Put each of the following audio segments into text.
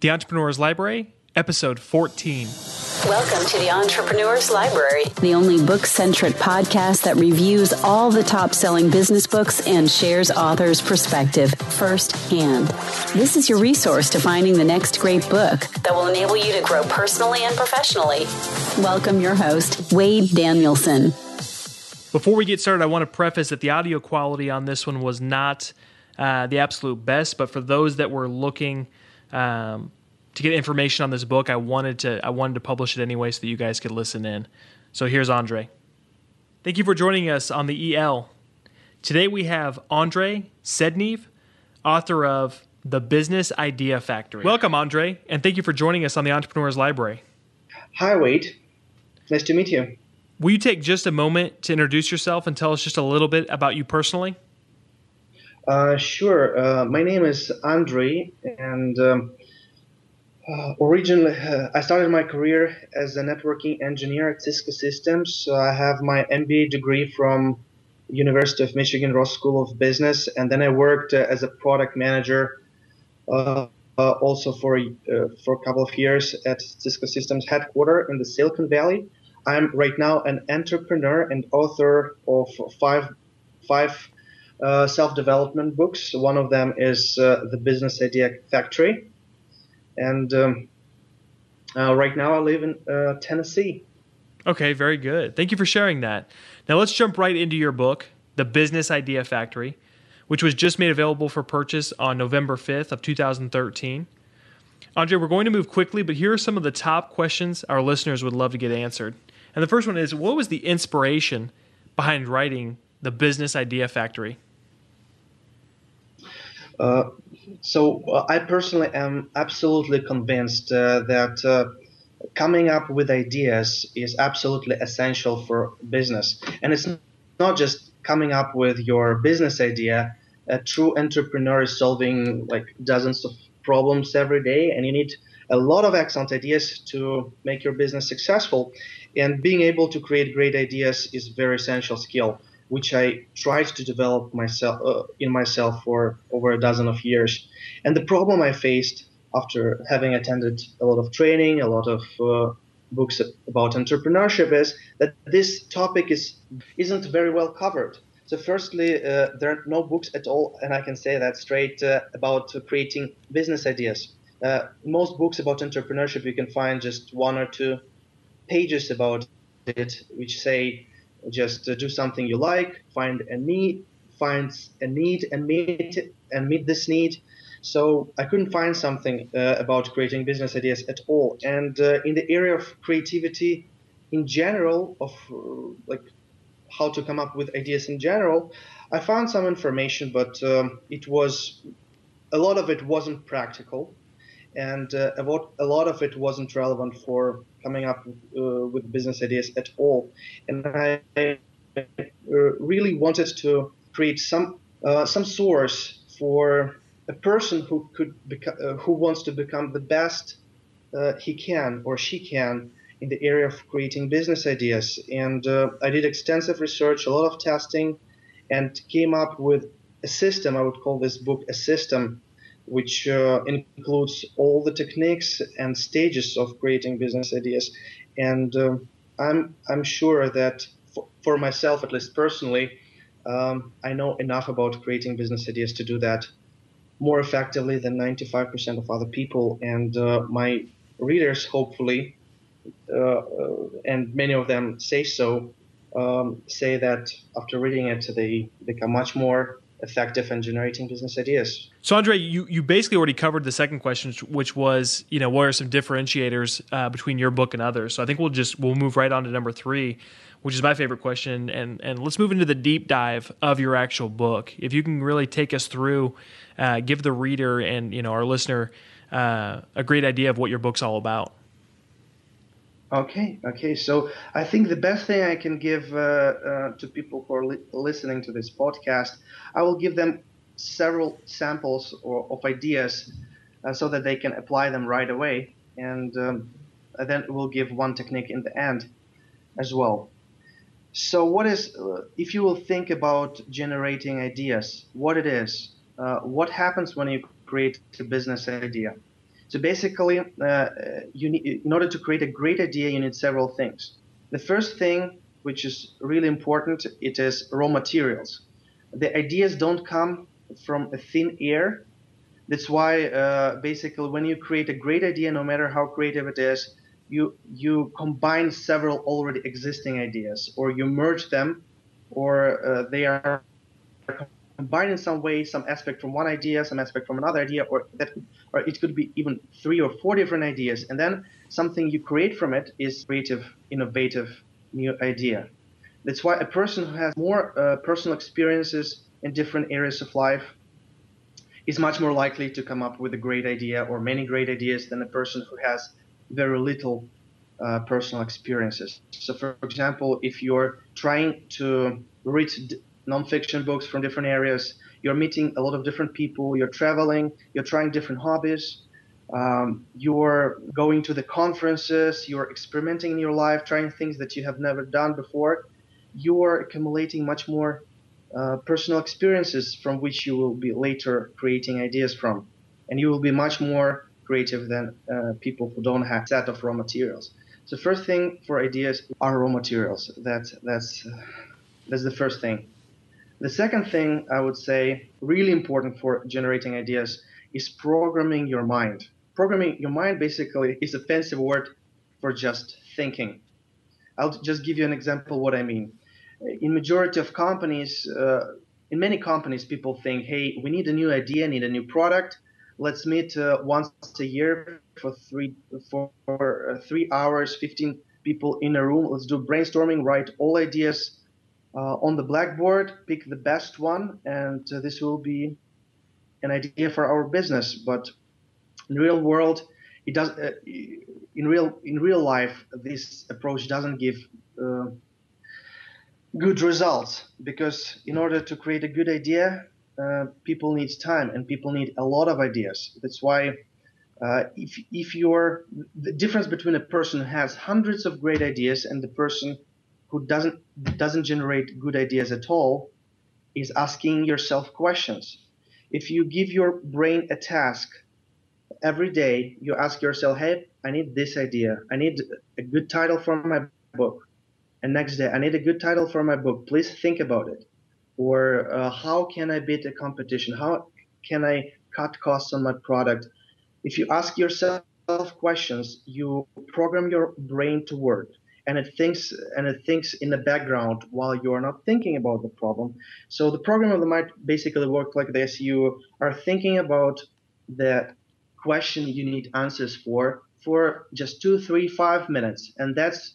The Entrepreneurs Library, Episode 14. Welcome to The Entrepreneurs Library, the only book-centric podcast that reviews all the top-selling business books and shares authors' perspective firsthand. This is your resource to finding the next great book that will enable you to grow personally and professionally. Welcome your host, Wade Danielson. Before we get started, I want to preface that the audio quality on this one was not the absolute best, but for those that were looking to get information on this book, I wanted to publish it anyway so that you guys could listen in. So here's Andrii. Thank you for joining us on the EL. Today we have Andrii Sedniev, author of The Business Idea Factory. Welcome, Andrii, and thank you for joining us on the Entrepreneurs Library. Hi, Wade. Nice to meet you. Will you take just a moment to introduce yourself and tell us just a little bit about you personally? Sure. My name is Andrii, and originally, I started my career as a networking engineer at Cisco Systems. I have my MBA degree from University of Michigan Ross School of Business, and then I worked as a product manager also for a couple of years at Cisco Systems headquarters in the Silicon Valley. I'm right now an entrepreneur and author of five self-development books. One of them is The Business Idea Factory. And right now I live in Tennessee. Okay, very good. Thank you for sharing that. Now let's jump right into your book, The Business Idea Factory, which was just made available for purchase on November 5th of 2013. Andrii, we're going to move quickly, but here are some of the top questions our listeners would love to get answered. And the first one is, what was the inspiration behind writing The Business Idea Factory? So I personally am absolutely convinced that coming up with ideas is absolutely essential for business. And it's not just coming up with your business idea. A true entrepreneur is solving like dozens of problems every day, and you need a lot of excellent ideas to make your business successful. And being able to create great ideas is a very essential skill, which I tried to develop myself for over a dozen of years. And the problem I faced after having attended a lot of training, a lot of books about entrepreneurship is that this topic isn't very well covered. So firstly, there are no books at all, and I can say that straight, about creating business ideas. Most books about entrepreneurship, you can find just one or two pages about it, which say, just do something you like, find a need, and meet this need. So I couldn't find something about creating business ideas at all. And in the area of creativity in general, of like how to come up with ideas in general, I found some information, but a lot of it wasn't practical, and a lot of it wasn't relevant for coming up with business ideas at all. And I really wanted to create some source for a person who wants to become the best he can or she can in the area of creating business ideas. And I did extensive research, a lot of testing, and came up with a system. I would call this book a system, which includes all the techniques and stages of creating business ideas. And I'm sure that for myself, at least personally, I know enough about creating business ideas to do that more effectively than 95% of other people. And my readers, hopefully, and many of them say so, say that after reading it, they become much more effective in generating business ideas. So Andrii, you basically already covered the second question, which was, what are some differentiators between your book and others? So I think we'll move right on to number three, which is my favorite question. And let's move into the deep dive of your actual book. If you can really take us through, give the reader and our listener a great idea of what your book's all about. Okay. So I think the best thing I can give to people who are listening to this podcast, I will give them several samples of ideas so that they can apply them right away. And then we'll give one technique in the end as well. So what is, if you will think about generating ideas, what it is, what happens when you create a business idea? So basically, in order to create a great idea, you need several things. The first thing, which is really important, it is raw materials. The ideas don't come from a thin air. That's why basically when you create a great idea, no matter how creative it is, you combine several already existing ideas, or you merge them, or they are combined in some way, some aspect from one idea, some aspect from another idea, or it could be even 3 or 4 different ideas. And then something you create from it is creative, innovative, new idea. That's why a person who has more personal experiences in different areas of life is much more likely to come up with a great idea or many great ideas than a person who has very little personal experiences. So for example, if you're trying to read nonfiction books from different areas, you're meeting a lot of different people, you're traveling, you're trying different hobbies, you're going to the conferences, you're experimenting in your life, trying things that you have never done before, you're accumulating much more personal experiences from which you will be later creating ideas from. And you will be much more creative than people who don't have a set of raw materials. So first thing for ideas are raw materials. That's the first thing. The second thing I would say really important for generating ideas is programming your mind. Programming your mind basically is a fancy word for just thinking. I'll just give you an example what I mean. In majority of companies, in many companies, people think, hey, we need a new idea, need a new product. Let's meet once a year for 3 hours, 15 people in a room. Let's do brainstorming, write all ideas on the blackboard, pick the best one, and this will be an idea for our business. But in real world, it does. In real life, this approach doesn't give good results, because in order to create a good idea, people need time and people need a lot of ideas. That's why the difference between a person who has hundreds of great ideas and the person who doesn't generate good ideas at all is asking yourself questions. If you give your brain a task every day, you ask yourself, hey, I need this idea. I need a good title for my book. And next day, I need a good title for my book. Please think about it. Or how can I beat the competition? How can I cut costs on my product? If you ask yourself questions, you program your brain to work. And it thinks in the background while you're not thinking about the problem. So the program of the mind basically works like this. You are thinking about the question you need answers for just 2, 3, 5 minutes. And that's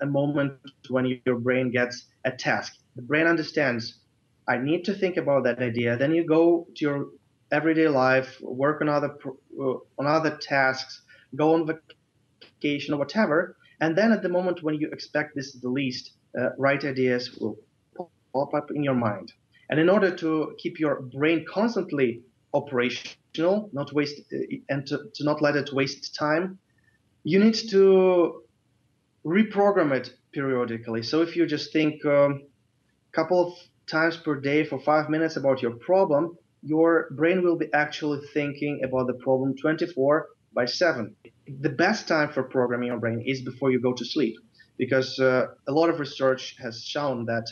a moment when your brain gets a task. The brain understands, I need to think about that idea. Then you go to your everyday life, work on other tasks, go on vacation or whatever. And then at the moment when you expect this the least, right ideas will pop up in your mind. And in order to keep your brain constantly operational, and to not let it waste time, you need to reprogram it periodically. So if you just think a couple of times per day for 5 minutes about your problem, your brain will be actually thinking about the problem 24/7. The best time for programming your brain is before you go to sleep, because a lot of research has shown that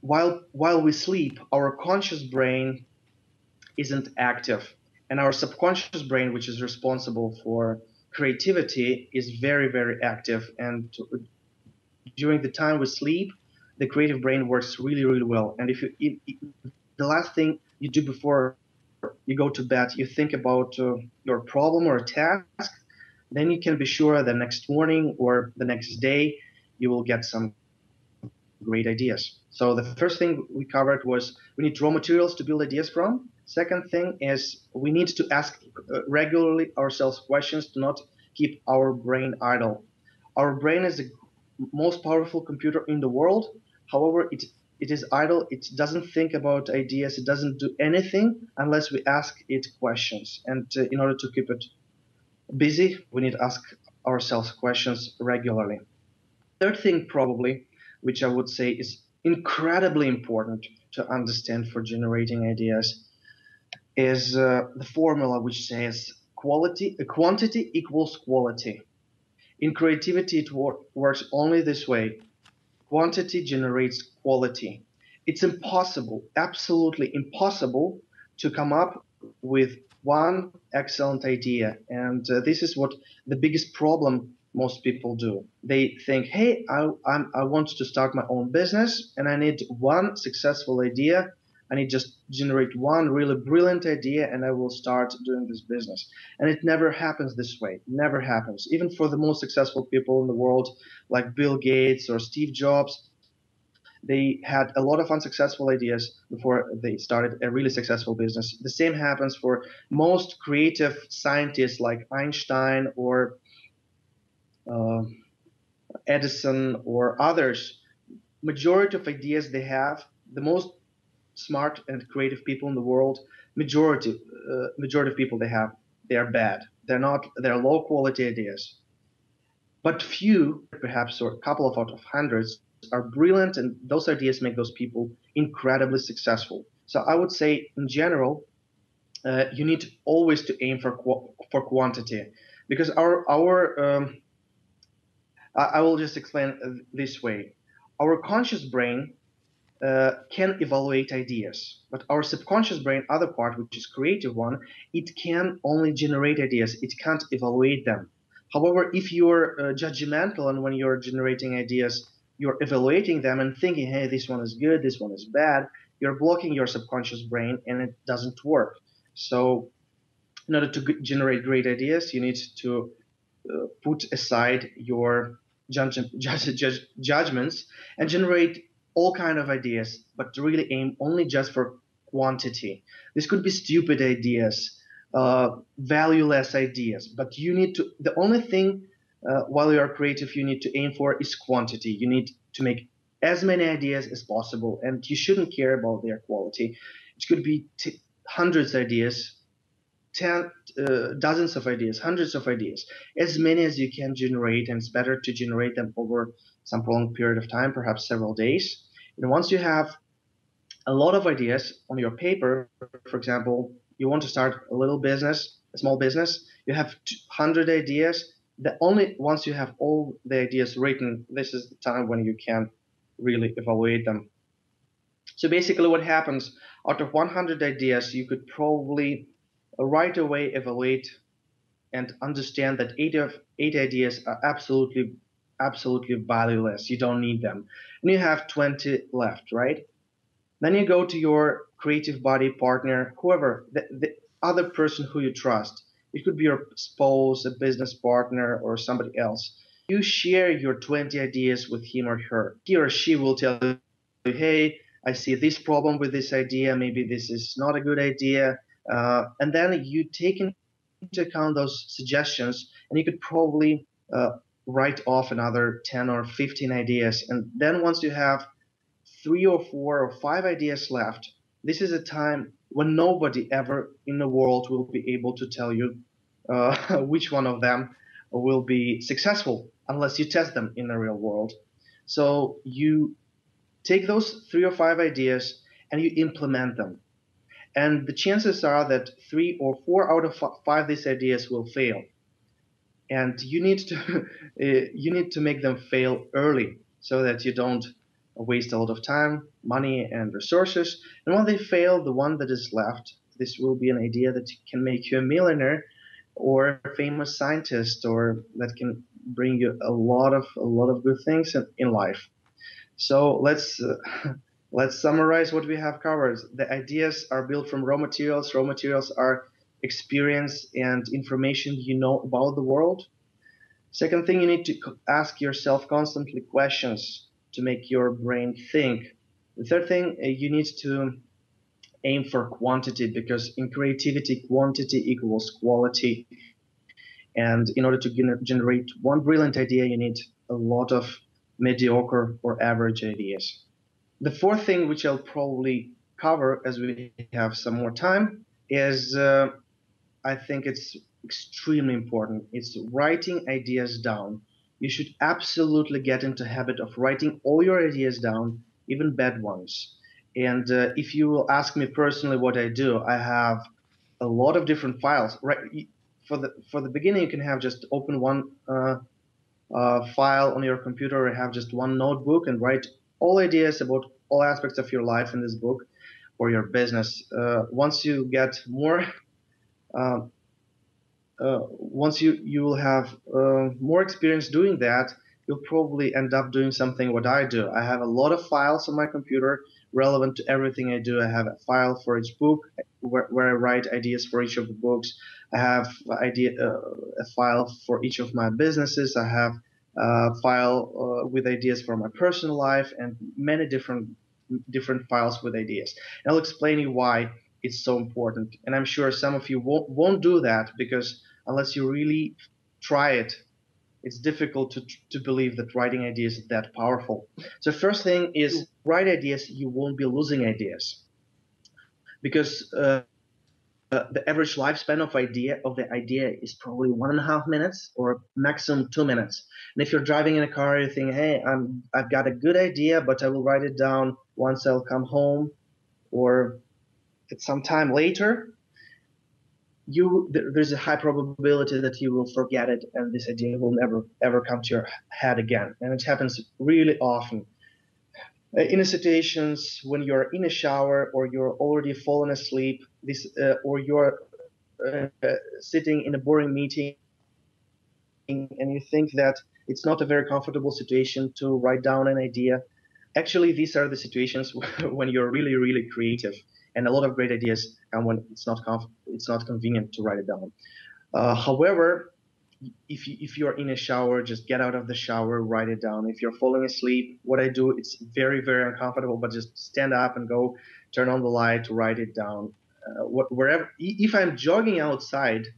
while we sleep, our conscious brain isn't active, and our subconscious brain, which is responsible for creativity, is very, very active. And during the time we sleep, the creative brain works really, really well. And if the last thing you do before you go to bed, you think about your problem or task, then you can be sure the next morning or the next day you will get some great ideas. So the first thing we covered was we need raw materials to build ideas from. Second thing is we need to ask regularly ourselves questions to not keep our brain idle. Our brain is the most powerful computer in the world. However, it is idle. It doesn't think about ideas. It doesn't do anything unless we ask it questions. And in order to keep it busy, we need to ask ourselves questions regularly. Third thing probably, which I would say is incredibly important to understand for generating ideas, is the formula which says quantity equals quality. In creativity, it works only this way. Quantity generates quality. It's impossible, absolutely impossible, to come up with one excellent idea. And this is what the biggest problem most people do. They think, hey, I want to start my own business and I need one successful idea. I need just generate one really brilliant idea and I will start doing this business. And it never happens this way. Never happens. Even for the most successful people in the world, like Bill Gates or Steve Jobs, they had a lot of unsuccessful ideas before they started a really successful business. The same happens for most creative scientists like Einstein or Edison or others. Majority of ideas they have, the most smart and creative people in the world, majority of people they have, they are bad. They're low quality ideas. But few, perhaps, or a couple of out of hundreds, are brilliant, and those ideas make those people incredibly successful. So I would say, in general, you need always to aim for quantity, because I will just explain this way. Our conscious brain can evaluate ideas, but our subconscious brain, other part, which is creative one, it can only generate ideas. It can't evaluate them. However, if you're judgmental and when you're generating ideas, you're evaluating them and thinking, hey, this one is good, this one is bad, you're blocking your subconscious brain and it doesn't work. So in order to generate great ideas, you need to put aside your judgments and generate all kind of ideas, but to really aim only just for quantity. This could be stupid ideas, valueless ideas, but you need to, the only thing while you are creative you need to aim for is quantity. You need to make as many ideas as possible, and you shouldn't care about their quality. It could be hundreds of ideas, dozens of ideas, hundreds of ideas, as many as you can generate, and it's better to generate them over some prolonged period of time, perhaps several days. And once you have a lot of ideas on your paper, for example, you want to start a little business, a small business, you have 100 ideas. The only once you have all the ideas written, this is the time when you can really evaluate them. So basically what happens, out of 100 ideas, you could probably right away evaluate and understand that eight ideas are absolutely valueless. You don't need them. And you have 20 left, right? Then you go to your creative buddy, partner, whoever, the other person who you trust. It could be your spouse, a business partner, or somebody else. You share your 20 ideas with him or her. He or she will tell you, hey, I see this problem with this idea. Maybe this is not a good idea. And then you take into account those suggestions, and you could probably write off another 10 or 15 ideas. And then once you have 3 or 4 or 5 ideas left, this is a time when nobody ever in the world will be able to tell you which one of them will be successful unless you test them in the real world. So you take those 3 or 5 ideas and you implement them. And the chances are that 3 or 4 out of 5 of these ideas will fail. And you need to make them fail early so that you don't waste a lot of time, money, and resources. And when they fail, the one that is left, this will be an idea that can make you a millionaire or a famous scientist, or that can bring you a lot of good things in life. So let's summarize what we have covered. The ideas are built from raw materials. Raw materials are experience and information you know about the world. Second thing, you need to ask yourself constantly questions to make your brain think. The third thing, you need to aim for quantity, because in creativity, quantity equals quality. And in order to generate one brilliant idea, you need a lot of mediocre or average ideas. The fourth thing, which I'll probably cover as we have some more time, is I think it's extremely important. It's writing ideas down. You should absolutely get into the habit of writing all your ideas down, even bad ones. And if you will ask me personally what I do, I have a lot of different files. Right? for the beginning, you can have just open one file on your computer and have just one notebook and write all ideas about all aspects of your life in this book or your business. Once you get more, once you will have more experience doing that, you'll probably end up doing something what I do. I have a lot of files on my computer relevant to everything I do. I have a file for each book where I write ideas for each of the books. I have a file for each of my businesses. I have a file with ideas for my personal life, and many different files with ideas. And I'll explain you why it's so important. And I'm sure some of you won't do that, because unless you really try it, it's difficult to believe that writing ideas is that powerful. So first thing is, write ideas, you won't be losing ideas. Because the average lifespan of the idea is probably 1.5 minutes or maximum 2 minutes. And if you're driving in a car, you think, hey, I've got a good idea, but I will write it down once I'll come home or at some time later. There's a high probability that you will forget it, and this idea will never ever come to your head again. And it happens really often. In situations when you're in a shower, or you're already fallen asleep, or you're sitting in a boring meeting, and you think that it's not a very comfortable situation to write down an idea. Actually, these are the situations when you're really, really creative. And a lot of great ideas come when it's not convenient to write it down. However, if you're in a shower, just get out of the shower, write it down. If you're falling asleep, what I do, it's very, very uncomfortable, but just stand up and go turn on the light, write it down. Wherever, if I'm jogging outside,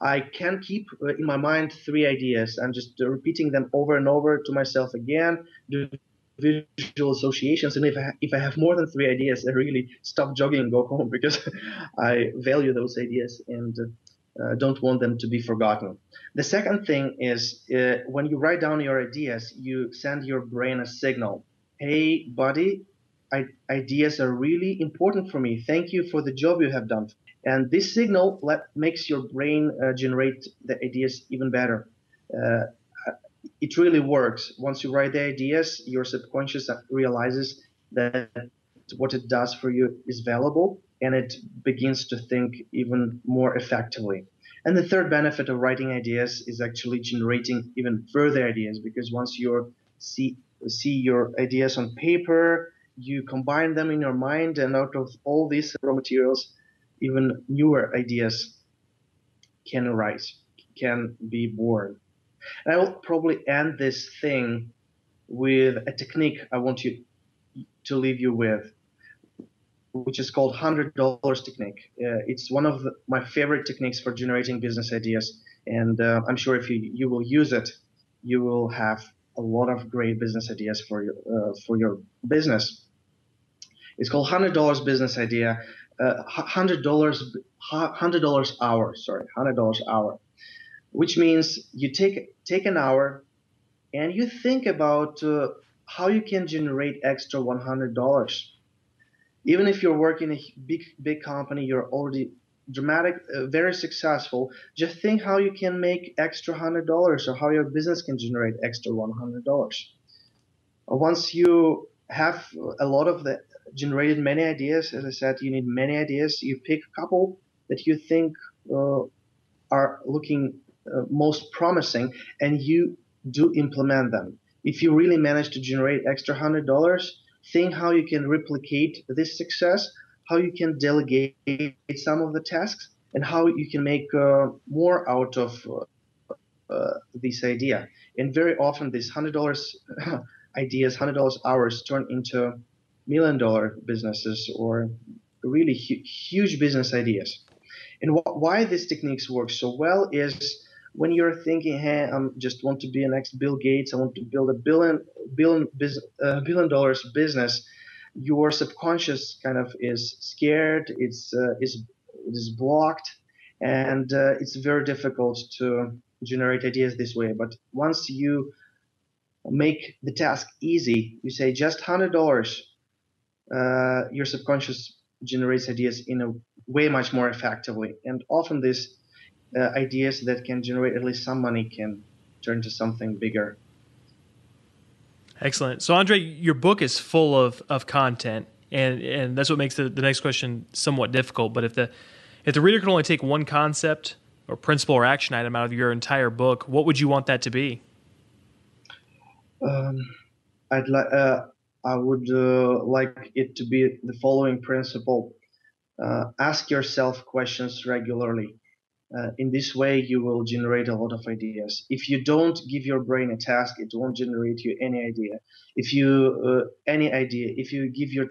I can keep in my mind 3 ideas. I'm just repeating them over and over to myself again. Visual associations, and if I have more than 3 ideas, I really stop jogging and go home, because I value those ideas and don't want them to be forgotten. The second thing is, when you write down your ideas, you send your brain a signal. Hey, buddy, ideas are really important for me. Thank you for the job you have done. And this signal makes your brain generate the ideas even better. It really works. Once you write the ideas, your subconscious realizes that what it does for you is valuable, and it begins to think even more effectively. And the third benefit of writing ideas is actually generating even further ideas, because once you see your ideas on paper, you combine them in your mind, and out of all these raw materials, even newer ideas can arise, can be born. And I will probably end this thing with a technique I want you to leave you with, which is called $100 technique. It's one of my favorite techniques for generating business ideas, and I'm sure if you will use it, you will have a lot of great business ideas for your business. It's called $100 business idea, $100 hour. Which means you take an hour and you think about how you can generate extra $100. Even if you work in a big company, you're already very successful, just think how you can make extra $100, or how your business can generate extra $100. Once you have a lot of the generated many ideas, as I said, you need many ideas. You pick a couple that you think are looking most promising, and you do implement them. If you really manage to generate extra $100, think how you can replicate this success, how you can delegate some of the tasks, and how you can make more out of this idea. And very often these $100 ideas, $100 hours turn into $1 million businesses, or really huge business ideas. And why this techniques work so well is, when you're thinking, hey, I just want to be the next Bill Gates, I want to build a $1 billion business, your subconscious kind of is scared, it is blocked, and it's very difficult to generate ideas this way. But once you make the task easy, you say just $100, your subconscious generates ideas in a way much more effectively. And often these ideas that can generate at least some money can turn to something bigger. Excellent. So, Andrii, your book is full of content, and that's what makes the next question somewhat difficult. But if the reader could only take one concept or principle or action item out of your entire book, what would you want that to be? I would like it to be the following principle. Ask yourself questions regularly. In this way, you will generate a lot of ideas. If you don't give your brain a task, it won't generate you any idea. If you give your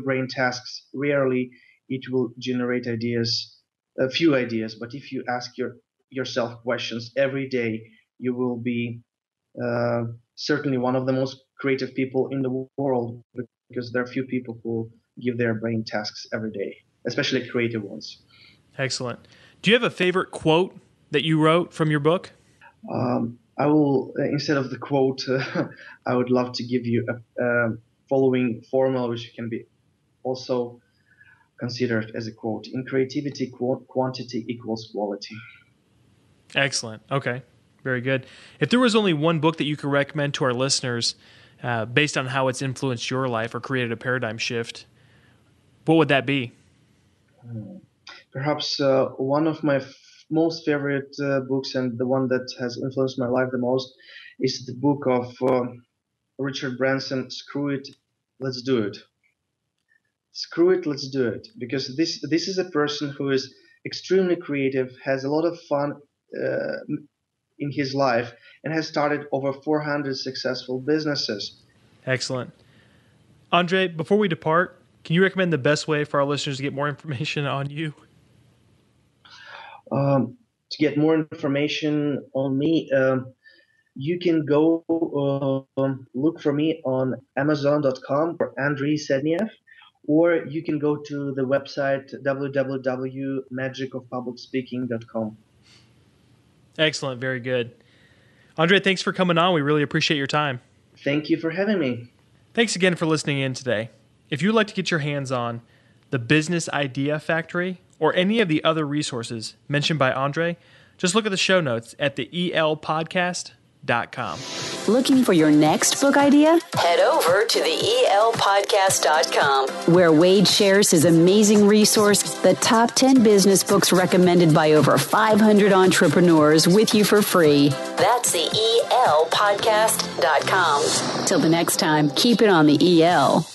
brain tasks rarely, it will generate ideas, a few ideas. But if you ask yourself questions every day, you will be certainly one of the most creative people in the world, because there are few people who give their brain tasks every day, especially creative ones. Excellent. Do you have a favorite quote that you wrote from your book? I will, instead of the quote, I would love to give you a following formula, which can be also considered as a quote. In creativity, quantity equals quality. Excellent. Okay. Very good. If there was only one book that you could recommend to our listeners based on how it's influenced your life or created a paradigm shift, what would that be? Perhaps one of my most favorite books, and the one that has influenced my life the most, is the book of Richard Branson, Screw It, Let's Do It. Screw it, let's do it. Because this is a person who is extremely creative, has a lot of fun in his life, and has started over 400 successful businesses. Excellent. Andrii, before we depart, can you recommend the best way for our listeners to get more information on you? To get more information on me, you can go look for me on Amazon.com for Andrii Sedniev, or you can go to the website www.magicofpublicspeaking.com. Excellent. Very good. Andrii, thanks for coming on. We really appreciate your time. Thank you for having me. Thanks again for listening in today. If you'd like to get your hands on The Business Idea Factory or any of the other resources mentioned by Andrii, just look at the show notes at theELpodcast.com. Looking for your next book idea? Head over to theELpodcast.com, where Wade shares his amazing resource, the top 10 business books recommended by over 500 entrepreneurs, with you for free. That's theELpodcast.com. Till the next time, keep it on the EL.